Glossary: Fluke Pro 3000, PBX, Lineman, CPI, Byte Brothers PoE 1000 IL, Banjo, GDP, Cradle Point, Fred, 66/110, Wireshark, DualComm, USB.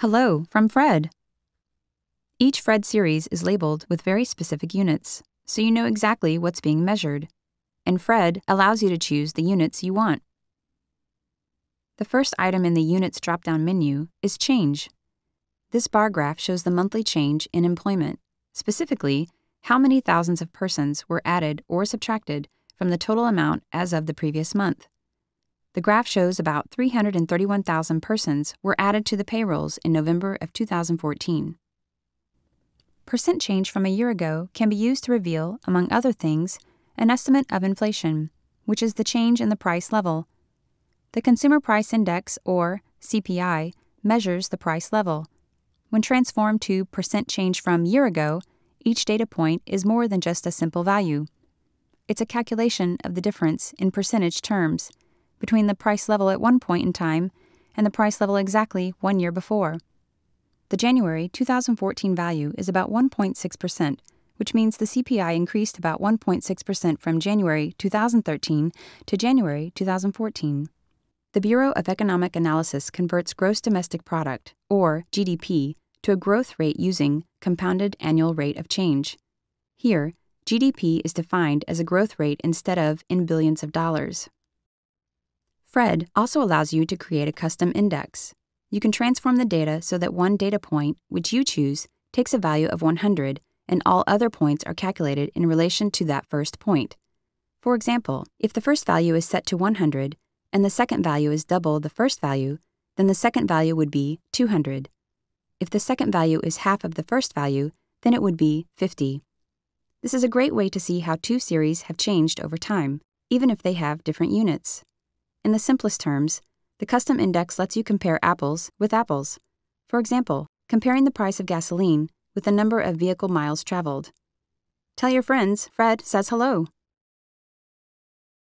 Hello from Fred. Each Fred series is labeled with very specific units, so you know exactly what's being measured, and Fred allows you to choose the units you want. The first item in the Units drop-down menu is Change. This bar graph shows the monthly change in employment, specifically how many thousands of persons were added or subtracted from the total amount as of the previous month. The graph shows about 331,000 persons were added to the payrolls in November of 2014. Percent change from a year ago can be used to reveal, among other things, an estimate of inflation, which is the change in the price level. The Consumer Price Index, or CPI, measures the price level. When transformed to percent change from year ago, each data point is more than just a simple value. It's a calculation of the difference in percentage terms between the price level at one point in time and the price level exactly 1 year before. The January 2014 value is about 1.6%, which means the CPI increased about 1.6% from January 2013 to January 2014. The Bureau of Economic Analysis converts gross domestic product, or GDP, to a growth rate using compounded annual rate of change. Here, GDP is defined as a growth rate instead of in billions of dollars. Fred also allows you to create a custom index. You can transform the data so that one data point, which you choose, takes a value of 100, and all other points are calculated in relation to that first point. For example, if the first value is set to 100, and the second value is double the first value, then the second value would be 200. If the second value is half of the first value, then it would be 50. This is a great way to see how two series have changed over time, even if they have different units. In the simplest terms, the custom index lets you compare apples with apples. For example, comparing the price of gasoline with the number of vehicle miles traveled. Tell your friends Fred says hello.